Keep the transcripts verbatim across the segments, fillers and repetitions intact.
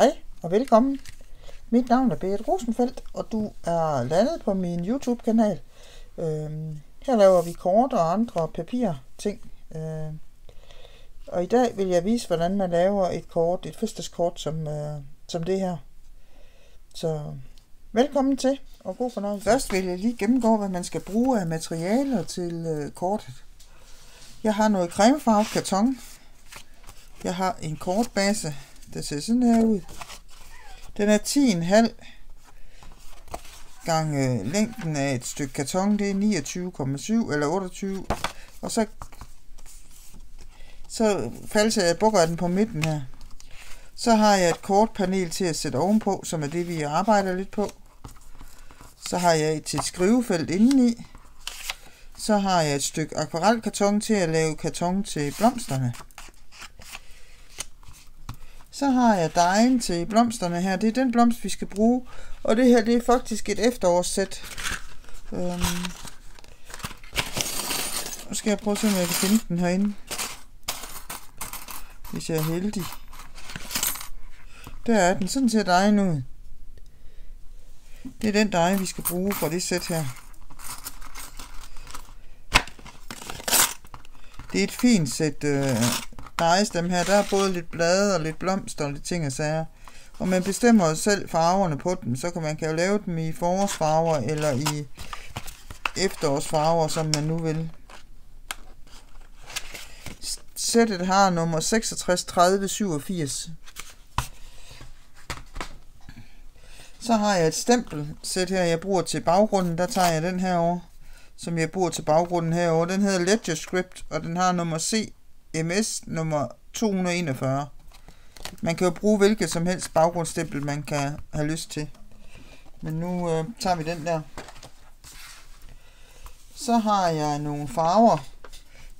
Hej og velkommen. Mit navn er Berit Rosenfeldt, og du er landet på min YouTube-kanal. Øhm, her laver vi kort og andre papirting. Øhm, og i dag vil jeg vise, hvordan man laver et kort, et fødselskort som, øh, som det her. Så velkommen til, og god fornøjelse. Først vil jeg lige gennemgå, hvad man skal bruge af materialer til øh, kortet. Jeg har noget cremefarvet karton. Jeg har en kortbase, der ser sådan her ud. Den er ti komma fem gange længden af et stykke karton, det er niogtyve komma syv eller otteogtyve. Og så, så falser jeg bukker den på midten her. Så har jeg et kortpanel til at sætte ovenpå, som er det, vi arbejder lidt på. Så har jeg et til et skrivefelt indeni. Så har jeg et stykke akvarelkarton til at lave karton til blomsterne. Så har jeg dejen til blomsterne her. Det er den blomst, vi skal bruge. Og det her, det er faktisk et efterårssæt. Øhm. Nu skal jeg prøve at se, om jeg kan finde den herinde. Hvis jeg er heldig. Der er den. Sådan ser dejen ud. Det er den dej, vi skal bruge fra det sæt her. Det er et fint sæt øh, dejestem her. Der er både lidt blade og lidt blomster og lidt ting og sager. Og man bestemmer jo selv farverne på dem. Så kan man kan jo lave dem i forårsfarver eller i efterårsfarver, som man nu vil. Sættet har nummer seksogtres tredive syvogfirs. Så har jeg et stempelsæt her, jeg bruger til baggrunden. Der tager jeg den her over, som jeg bruger til baggrunden herover. Den hedder Ledger script, og den har nummer C M S nummer to hundrede enogfyrre. Man kan jo bruge hvilket som helst baggrundsstempel, man kan have lyst til. Men nu øh, tager vi den der. Så har jeg nogle farver.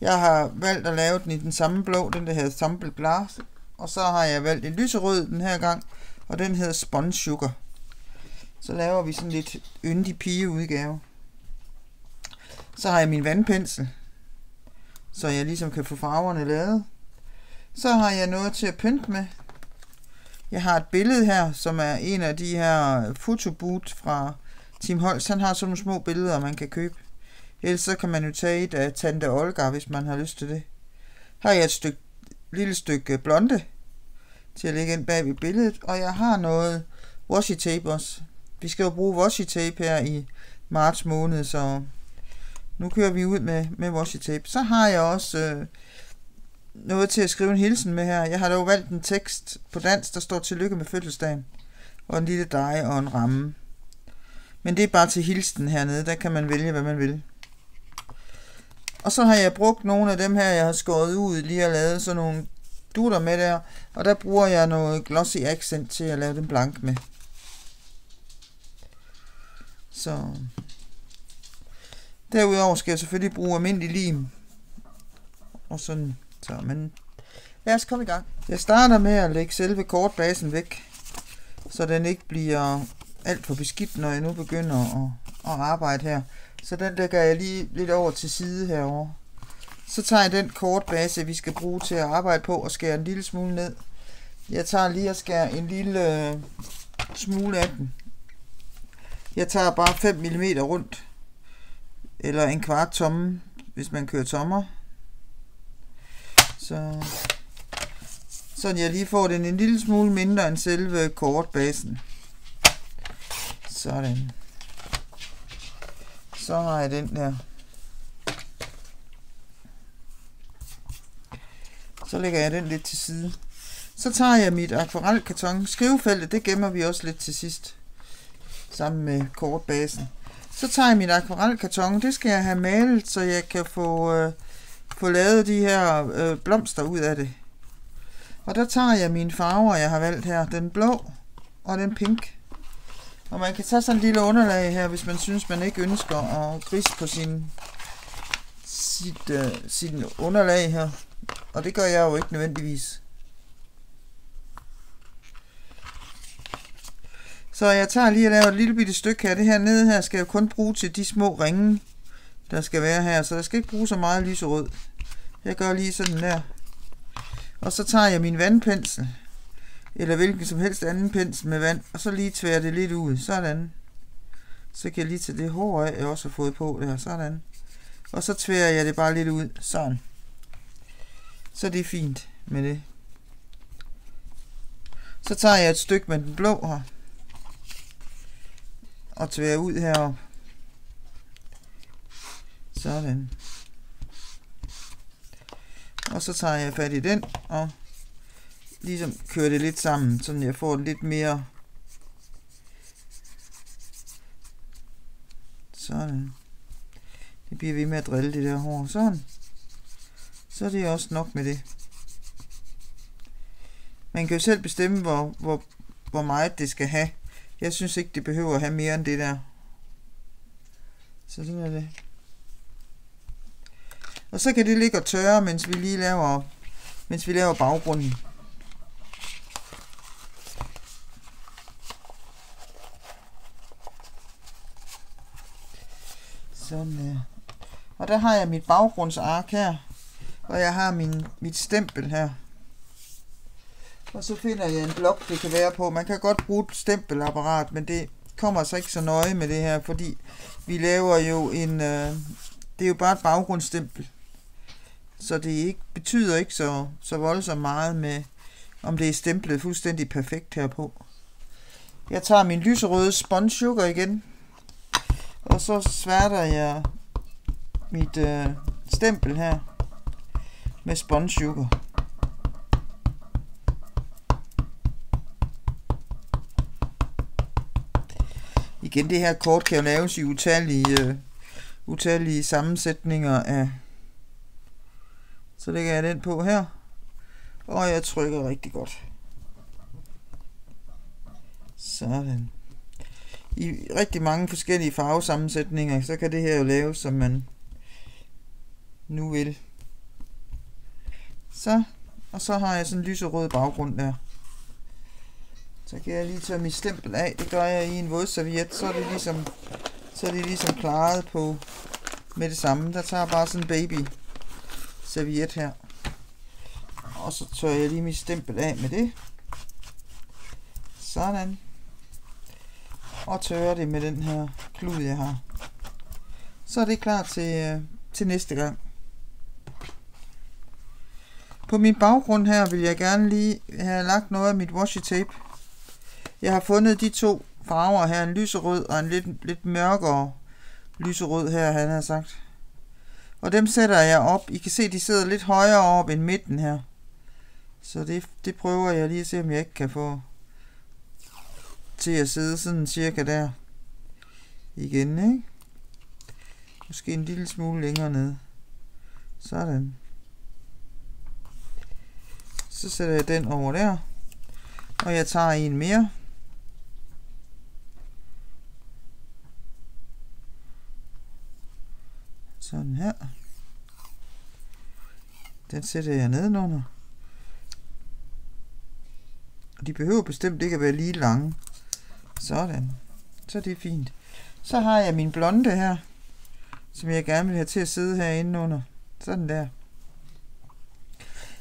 Jeg har valgt at lave den i den samme blå, den der hedder Tumbled Glass. Og så har jeg valgt en lyserød den her gang, og den hedder Sponge Sugar. Så laver vi sådan lidt yndig pigeudgave. Så har jeg min vandpensel, så jeg ligesom kan få farverne lavet. Så har jeg noget til at pynte med. Jeg har et billede her, som er en af de her fotoboot fra Tim Holtz. Han har sådan nogle små billeder, man kan købe. Ellers så kan man jo tage et af Tante Olga, hvis man har lyst til det. Her har jeg et stykke, lille stykke blonde til at lægge ind bag ved billedet. Og jeg har noget washitape også. Vi skal jo bruge washitape her i marts måned, så nu kører vi ud med, med washitape. Så har jeg også øh, noget til at skrive en hilsen med her. Jeg har dog valgt en tekst på dansk, der står tillykke med fødselsdagen. Og en lille dej og en ramme. Men det er bare til hilsen hernede. Der kan man vælge, hvad man vil. Og så har jeg brugt nogle af dem her, jeg har skåret ud lige og lavet sådan nogle dutter med der. Og der bruger jeg noget Glossy Accent til at lave den blank med. Så derudover skal jeg selvfølgelig bruge almindelig lim og sådan, så, men lad os komme i gang. Jeg starter med at lægge selve kortbasen væk, så den ikke bliver alt for beskidt, når jeg nu begynder at, at arbejde her. Så den lægger jeg lige lidt over til side herover. Så tager jeg den kortbase, vi skal bruge til at arbejde på, og skærer en lille smule ned. Jeg tager lige og skærer en lille smule af den. Jeg tager bare fem millimeter rundt. Eller en kvart tomme, hvis man kører tommer. Så sådan jeg lige får den en lille smule mindre end selve kortbasen. Sådan. Så har jeg den der. Så lægger jeg den lidt til side. Så tager jeg mit akvarelkarton. Skrivefeltet, det gemmer vi også lidt til sidst. Sammen med kortbasen. Så tager jeg min akvarelkarton, det skal jeg have malet, så jeg kan få, øh, få lavet de her øh, blomster ud af det. Og der tager jeg mine farver, jeg har valgt her, den blå og den pink. Og man kan tage sådan en lille underlag her, hvis man synes, man ikke ønsker at grise på sin, sit, øh, sin underlag her. Og det gør jeg jo ikke nødvendigvis. Så jeg tager lige og laver et lille bitte stykke her. Det her nede her skal jeg kun bruge til de små ringe, der skal være her. Så jeg skal ikke bruge så meget lyserød. Jeg gør lige sådan der. Og så tager jeg min vandpensel. eller hvilken som helst anden pensel med vand, og så lige tvære det lidt ud, sådan. Så kan jeg lige tage det hår af, jeg også har fået på der, sådan. Og så tværer jeg det bare lidt ud, sådan. Så det er fint med det. Så tager jeg et stykke med den blå her, og tværer ud heroppe. Sådan. Og så tager jeg fat i den, og ligesom kører det lidt sammen, så jeg får lidt mere. Sådan. Det bliver ved med at drille det der hår. Sådan. Så er det også nok med det. Man kan jo selv bestemme, hvor, hvor, hvor meget det skal have. Jeg synes ikke, det behøver at have mere end det der. Så sådan er det. Og så kan det ligge og tørre, mens vi lige laver, mens vi laver baggrunden. Sådan. Og der har jeg mit baggrundsark her, og jeg har min, mit stempel her. Og så finder jeg en blok, det kan være på. Man kan godt bruge et stempelapparat, men det kommer så ikke så nøje med det her, fordi vi laver jo en, øh, det er jo bare et baggrundsstempel. Så det ikke, betyder ikke så, så voldsomt meget med, om det er stemplet fuldstændig perfekt herpå. Jeg tager min lyserøde Sponge Sugar igen, og så sværter jeg mit øh, stempel her med Sponge Sugar. Igen, det her kort kan jo laves i utallige, øh, utallige sammensætninger af. Så lægger jeg den på her, og jeg trykker rigtig godt. Sådan. I rigtig mange forskellige farvesammensætninger, så kan det her jo laves, som man nu vil. Så, og så har jeg sådan en lyserød baggrund der. Så kan jeg lige tage mit stempel af. Det gør jeg i en vådserviet, så er det ligesom, så er det ligesom klaret på med det samme. Der tager bare sådan en baby serviet her. Og så tørrer jeg lige mit stempel af med det. Sådan. Og tørrer det med den her klud, jeg har. Så er det klar til, til næste gang. På min baggrund her vil jeg gerne lige have lagt noget af mit washitape. Jeg har fundet de to farver her, en lyserød og en lidt, lidt mørkere lyserød her, han har sagt. Og dem sætter jeg op. I kan se, de sidder lidt højere op end midten her. Så det, det prøver jeg lige at se, om jeg ikke kan få til at sidde sådan cirka der igen, ikke? Måske en lille smule længere ned. Sådan. Så sætter jeg den over der, og jeg tager en mere. Sådan her. Den sætter jeg nedenunder. Og de behøver bestemt ikke at være lige lange. Sådan. Så det er fint. Så har jeg min blonde her, som jeg gerne vil have til at sidde herinde under. Sådan der.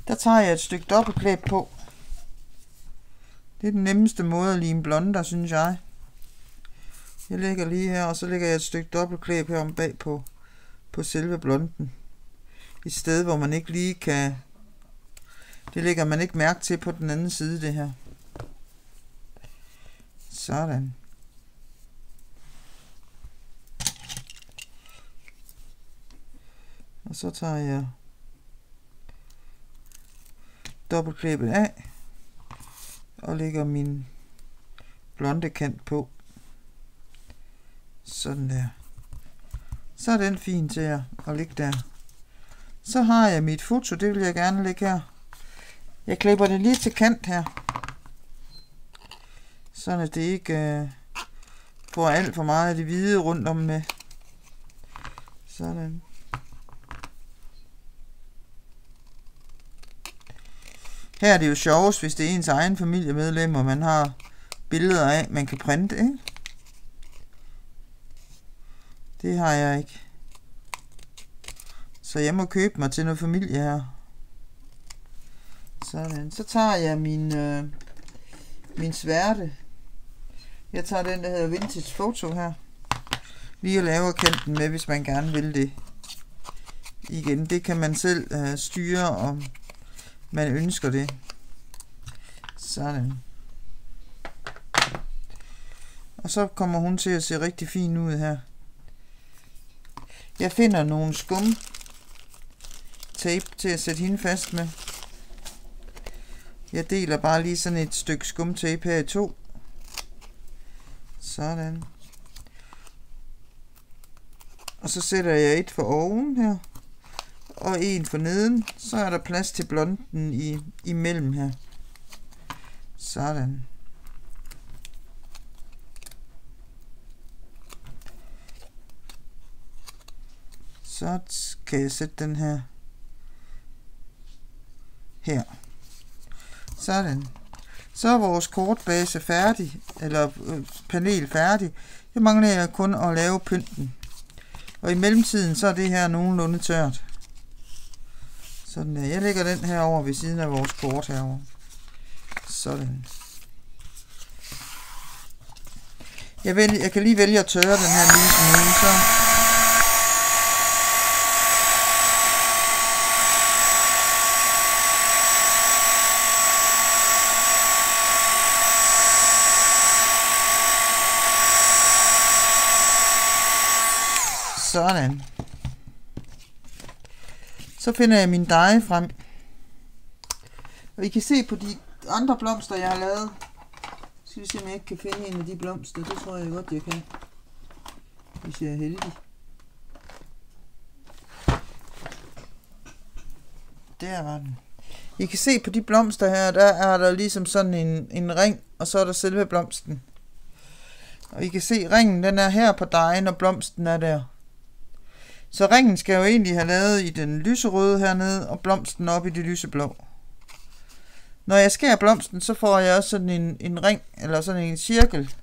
Der tager jeg et stykke dobbeltklæb på. Det er den nemmeste måde at lime blonder, synes jeg. Jeg lægger lige her, og så lægger jeg et stykke dobbeltklæb her om bag på, på selve blonden. Et sted, hvor man ikke lige kan. Det lægger man ikke mærke til på den anden side, det her. Sådan. Og så tager jeg dobbeltklæbet af og lægger min blonde kant på. Sådan der. Så er den fin til at ligge der. Så har jeg mit foto, det vil jeg gerne lægge her. Jeg klipper det lige til kant her, sådan at det ikke øh, får alt for meget af det hvide rundt om med. Sådan. Her er det jo sjovest, hvis det er ens egen familiemedlemmer, man har billeder af, man kan printe, ikke? Det har jeg ikke. Så jeg må købe mig til noget familie her. Sådan. Så tager jeg min, øh, min sværte. Jeg tager den, der hedder Vintage-foto her. Lige at lave kanten med, hvis man gerne vil det. Igen, det kan man selv øh, styre, om man ønsker det. Sådan. Og så kommer hun til at se rigtig fin ud her. Jeg finder nogle skum tape til at sætte hende fast med. Jeg deler bare lige sådan et stykke skumtape her i to. Sådan. Og så sætter jeg et for oven her, og en for neden. Så er der plads til blonden i, imellem her. Sådan. Så skal jeg sætte den her. Her. Sådan. Så er vores kortbase færdig, eller panel færdig. Jeg mangler jeg kun at lave pynten. Og i mellemtiden, så er det her nogenlunde tørt. Sådan der. Jeg lægger den her over ved siden af vores kort herovre. Sådan. Jeg, vælger, jeg kan lige vælge at tørre den her lille smule, så. Sådan. Så finder jeg min dej frem. Og I kan se på de andre blomster, jeg har lavet. Så skal vi se, om jeg ikke kan finde en af de blomster. Det tror jeg godt, jeg kan. Hvis jeg er heldig. Der var den. I kan se på de blomster her, der er der ligesom sådan en, en ring, og så er der selve blomsten. Og I kan se, ringen den er her på dejen, og blomsten er der. Så ringen skal jeg jo egentlig have lavet i den lyserøde hernede, og blomsten op i det lyseblå. Når jeg skærer blomsten, så får jeg også sådan en, en ring, eller sådan en cirkel,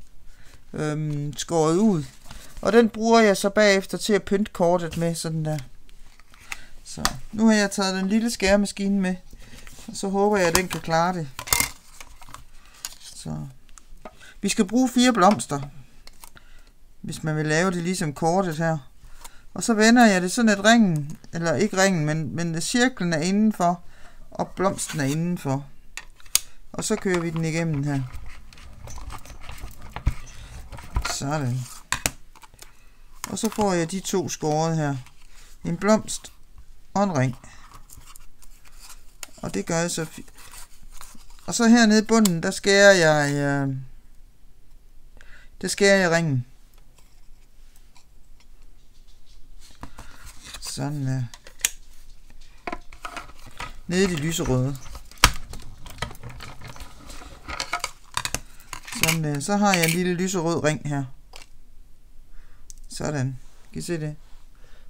øhm, skåret ud. Og den bruger jeg så bagefter til at pynte kortet med, sådan der. Så nu har jeg taget den lille skæremaskine med, og så håber jeg, at den kan klare det. Så. Vi skal bruge fire blomster, hvis man vil lave det ligesom kortet her. Og så vender jeg det sådan, at ringen, eller ikke ringen, men, men cirklen er indenfor, og blomsten er indenfor. Og så kører vi den igennem her. Sådan. Og så får jeg de to skåret her. En blomst og en ring. Og det gør jeg så. Og så hernede i bunden, der skærer jeg, øh, der skærer jeg ringen. Sådan der. Nede i det lyserøde. Sådan, så har jeg en lille lyserød ring her. Sådan. Kan I se det?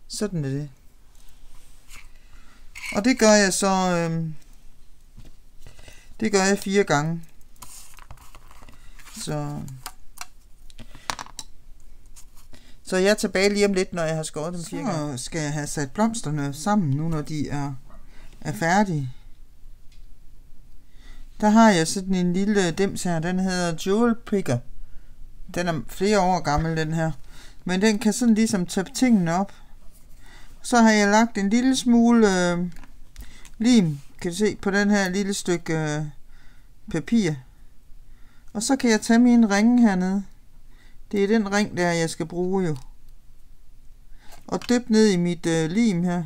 Sådan er det. Og det gør jeg så... Øhm, det gør jeg fire gange. Så... Så jeg er tilbage lige om lidt, når jeg har skåret dem fire gange. Så skal jeg have sat blomsterne sammen nu, når de er... er færdig. Der har jeg sådan en lille dims her, den hedder Jewel Picker. Den er flere år gammel, den her. Men den kan sådan ligesom tappe tingene op. Så har jeg lagt en lille smule øh, lim, kan du se, på den her lille stykke øh, papir. Og så kan jeg tage mine ringe hernede. Det er den ring der, jeg skal bruge jo. Og dyppe ned i mit øh, lim her.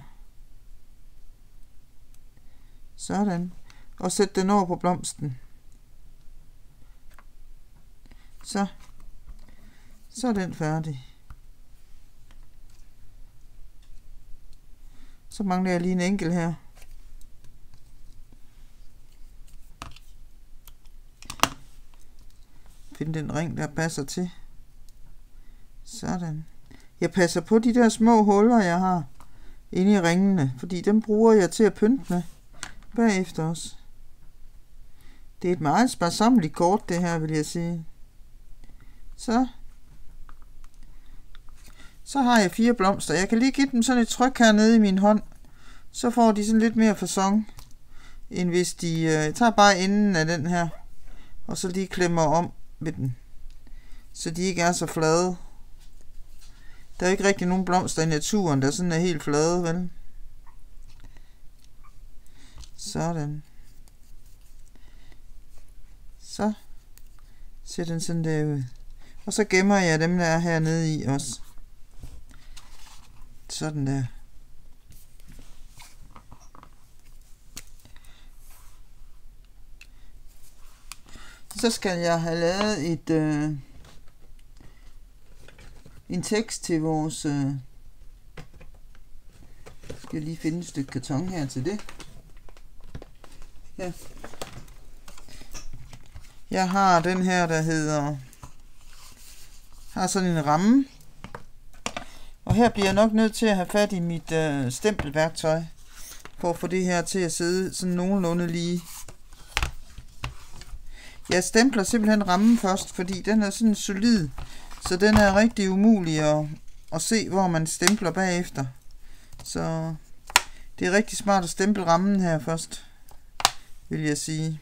Sådan. Og sæt den over på blomsten. Så. Så er den færdig. Så mangler jeg lige en enkelt her. Find den ring, der passer til. Sådan. Jeg passer på de der små huller, jeg har inde i ringene, fordi dem bruger jeg til at pynte med. Bagefter også. Det er et meget sparsammeligt kort, det her, vil jeg sige. Så. Så har jeg fire blomster. Jeg kan lige give dem sådan et tryk hernede i min hånd. Så får de sådan lidt mere façon, end hvis de... Jeg tager bare enden af den her, og så lige klemmer om med den, så de ikke er så flade. Der er jo ikke rigtig nogen blomster i naturen, der sådan er helt flade, vel? Sådan. Så ser den sådan der ud. Og så gemmer jeg dem, der er hernede i også. Sådan der. Så skal jeg have lavet et, øh, en tekst til vores... Øh, skal jeg lige finde et stykke karton her til det. Ja. Jeg har den her, der hedder... har sådan en ramme. Og her bliver jeg nok nødt til at have fat i mit øh, stempelværktøj, for at få det her til at sidde sådan nogenlunde lige. Jeg stempler simpelthen rammen først, fordi den er sådan solid, så den er rigtig umulig at, at se, hvor man stempler bagefter. Så det er rigtig smart at stemple rammen her først, vil jeg sige.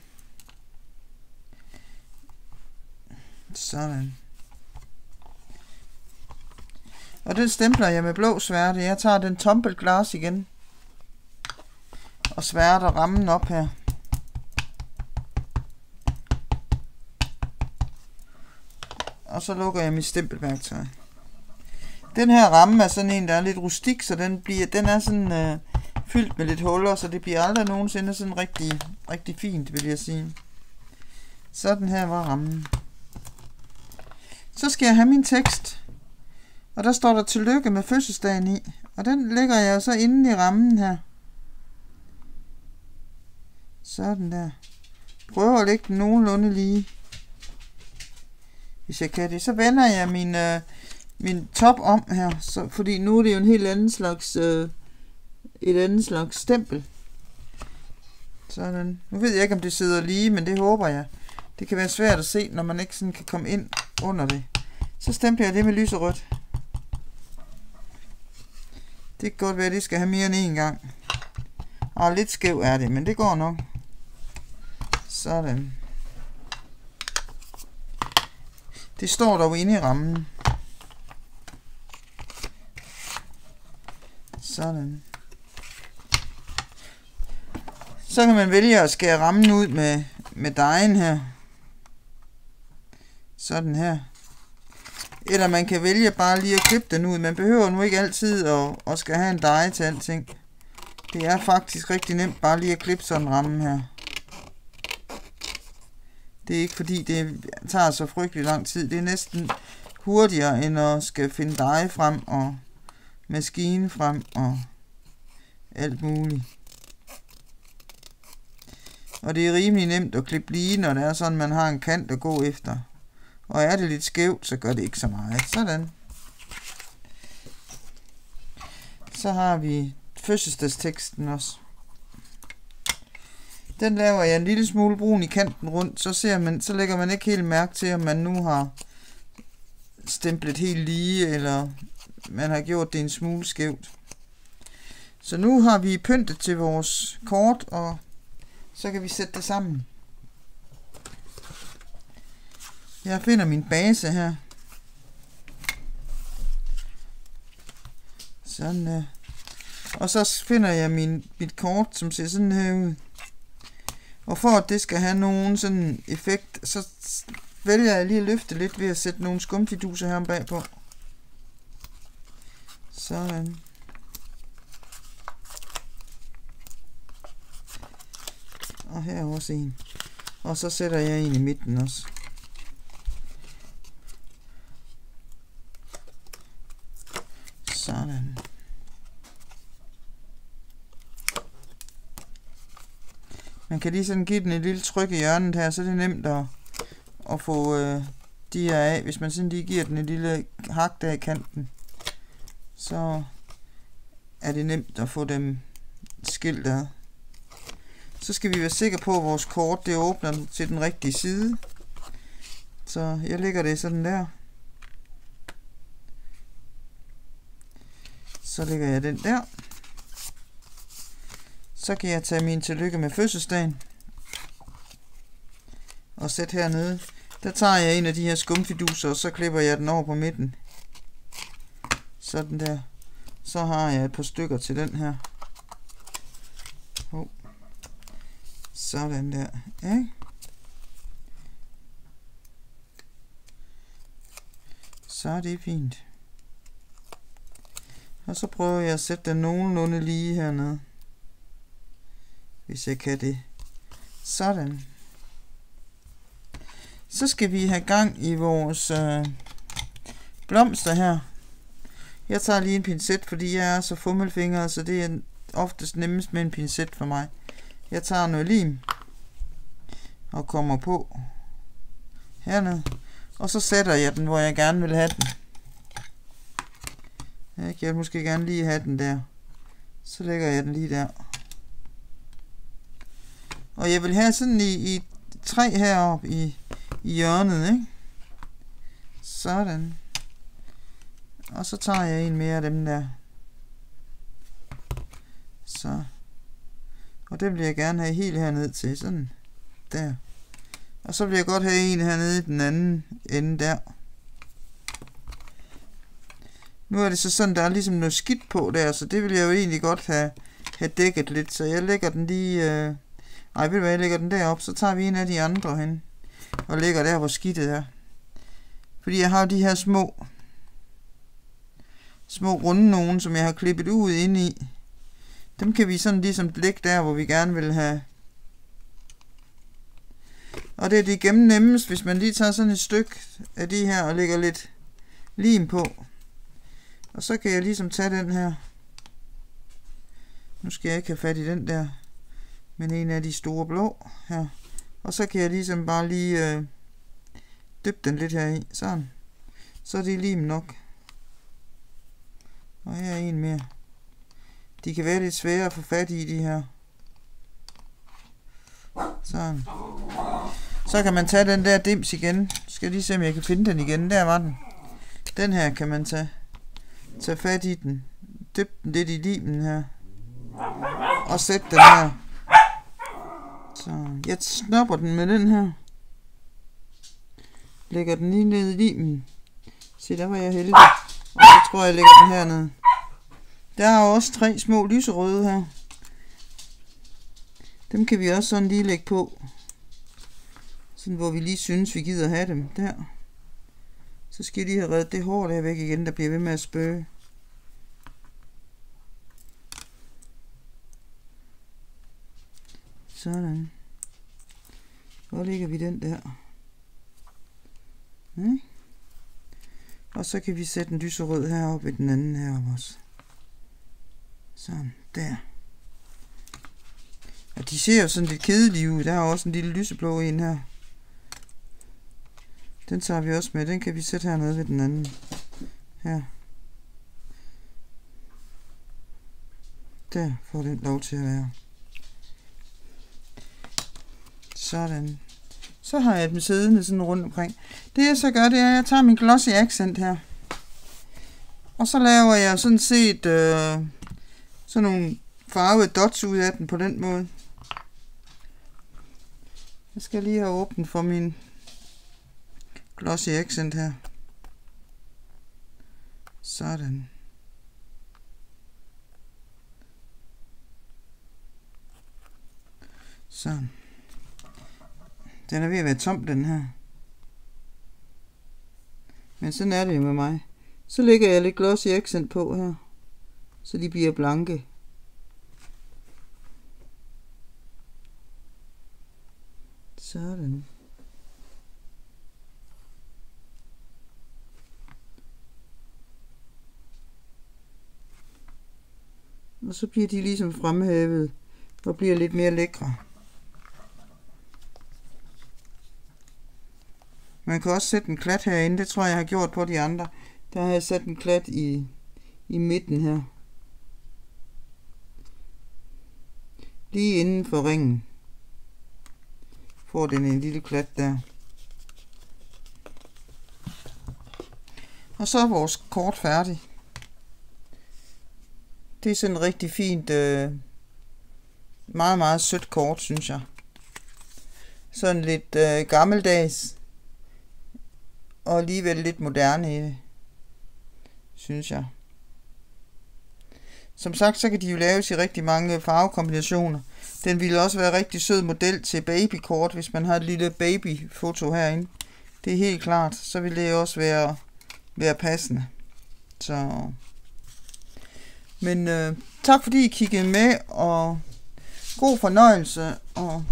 Sådan. Og den stempler jeg med blå sværte. Jeg tager den Tumbled Glass igen og sværter rammen op her. Og så lukker jeg mit stempelværktøj. Den her ramme er sådan en, der er lidt rustik, så den, bliver, den er sådan øh, fyldt med lidt huller, så det bliver aldrig nogensinde sådan rigtig, rigtig fint, vil jeg sige. Sådan her var rammen. Så skal jeg have min tekst, og der står der tillykke med fødselsdagen i, og den lægger jeg så inde i rammen her. Sådan der. Prøv at lægge den nogenlunde lige. Hvis jeg kan det, så vender jeg min, øh, min top om her, så, fordi nu er det jo en helt anden slags, øh, et andet slags stempel. Sådan. Nu ved jeg ikke, om det sidder lige, men det håber jeg. Det kan være svært at se, når man ikke sådan kan komme ind under det. Så stempler jeg det med lyserødt. Det kan godt være, at det skal have mere end én gang. Og lidt skæv er det, men det går nok. Sådan. Det står dog inde i rammen. Sådan. Så kan man vælge at skære rammen ud med, med dejen her. Sådan her. Eller man kan vælge bare lige at klippe den ud. Man behøver nu ikke altid at, at skal have en dej til alting. Det er faktisk rigtig nemt bare lige at klippe sådan en ramme her. Det er ikke fordi, det tager så frygtelig lang tid. Det er næsten hurtigere, end at skal finde dej frem og maskine frem og alt muligt. Og det er rimelig nemt at klippe lige, når det er sådan, man har en kant at gå efter. Og er det lidt skævt, så gør det ikke så meget. Sådan. Så har vi fødselsdagsteksten også. Den laver jeg en lille smule brun i kanten rundt, så, ser man, så lægger man ikke helt mærke til, om man nu har stemplet helt lige, eller man har gjort det en smule skævt. Så nu har vi pyntet til vores kort, og så kan vi sætte det sammen. Jeg finder min base her. Sådan der. Og så finder jeg min, mit kort, som ser sådan her ud. Og for at det skal have nogen sådan effekt, så vælger jeg lige at løfte lidt ved at sætte nogle skumfiduser her bagpå. Sådan. Og her også en. Og så sætter jeg en i midten også. Sådan. Man kan lige sådan give den et lille tryk i hjørnet her, så det er nemt at, at få øh, de her af, hvis man sådan lige giver den et lille hak der i kanten. Så er det nemt at få dem skilt ad. Så skal vi være sikre på, at vores kort det åbner til den rigtige side. Så jeg lægger det sådan der. Så lægger jeg den der. Så kan jeg tage min tillykke med fødselsdagen, og at sætte hernede, der tager jeg en af de her skumfiduser, og så klipper jeg den over på midten. Sådan der. Så har jeg et par stykker til den her. Oh. Sådan der. Ja. Så er det fint. Og så prøver jeg at sætte den nogenlunde lige hernede. Hvis jeg kan det. Sådan. Så skal vi have gang i vores øh, blomster her. Jeg tager lige en pincet, fordi jeg er så fummelfingret, så det er oftest nemmest med en pincet for mig. Jeg tager noget lim og kommer på hernede, og så sætter jeg den, hvor jeg gerne vil have den. Jeg vil måske gerne lige have den der. Så lægger jeg den lige der. Og jeg vil have sådan i, i træ heroppe i, i hjørnet, ikke? Sådan. Og så tager jeg en mere af dem der. Så. Og den vil jeg gerne have helt herned til. Sådan. Der. Og så vil jeg godt have en hernede i den anden ende der. Nu er det så sådan, der er ligesom noget skidt på der, så det vil jeg jo egentlig godt have, have dækket lidt. Så jeg lægger den lige... Øh... Ej, ved du hvad, jeg lægger den derop, så tager vi en af de andre hen og lægger der, hvor skidtet er. Fordi jeg har de her små... små runde nogen, som jeg har klippet ud ind i. Dem kan vi sådan ligesom lægge der, hvor vi gerne vil have. Og det er det gennemnemmest, hvis man lige tager sådan et stykke af de her og lægger lidt lim på. Og så kan jeg ligesom tage den her. Nu skal jeg ikke have fat i den der, men en af de store blå her. Og så kan jeg ligesom bare lige øh, dyppe den lidt her i. Sådan. Så er det lim nok. Og her er en mere. De kan være lidt svære at få fat i, de her. Sådan. Så kan man tage den der dims igen. Skal jeg lige se, om jeg kan finde den igen. Der var den. Den her kan man tage. Tag fat i den. Dyb den lidt i limen her. Og sæt den her. Så jeg snupper den med den her. Lægger den lige ned i limen. Se, der var jeg heldig. Og så tror jeg, jeg lægger den hernede. Der er også tre små lyserøde her. Dem kan vi også sådan lige lægge på. Sådan, hvor vi lige synes, vi gider have dem. Der. Så skal jeg lige have reddet det hår der væk igen, der bliver ved med at spøge. Sådan. Hvor lægger vi den der? Ja. Og så kan vi sætte den lyserød heroppe i den anden heroppe også. Sådan, der. Og de ser jo sådan lidt kedelige ud. Der er også en lille lyseblå en her. Den tager vi også med. Den kan vi sætte hernede ved den anden. Her. Der får den lov til at være. Sådan. Så har jeg dem siddende sådan rundt omkring. Det jeg så gør, det er, at jeg tager min Glossy Accent her. Og så laver jeg sådan set øh, sådan nogle farvede dots ud af den på den måde. Jeg skal lige have åbnet for min Glossy Accent her. Sådan. Sådan. Den er ved at være tom, den her. Men sådan er det jo med mig. Så lægger jeg lidt Glossy Accent på her, så de bliver blanke. Sådan. Og så bliver de ligesom fremhævet og bliver lidt mere lækre. Man kan også sætte en klat herinde, det tror jeg, jeg har gjort på de andre. Der har jeg sat en klat i, i midten her. Lige inden for ringen. Får den en lille klat der. Og så er vores kort færdig. Det er sådan et rigtig fint, meget, meget sødt kort, synes jeg. sådan lidt øh, gammeldags og alligevel lidt moderne i det, synes jeg. Som sagt, så kan de jo laves i rigtig mange farvekombinationer. Den ville også være rigtig sød model til babykort, hvis man har et lille babyfoto herinde. Det er helt klart, så vil det også være, være passende. Så. Men øh, tak fordi I kiggede med, og god fornøjelse. Og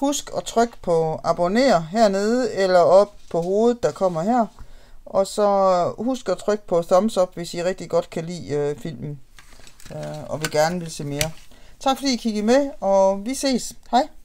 husk at trykke på abonner hernede, eller op på hovedet, der kommer her. Og så husk at trykke på thumbs up, hvis I rigtig godt kan lide øh, filmen, øh, og vil gerne vil se mere. Tak fordi I kiggede med, og vi ses. Hej!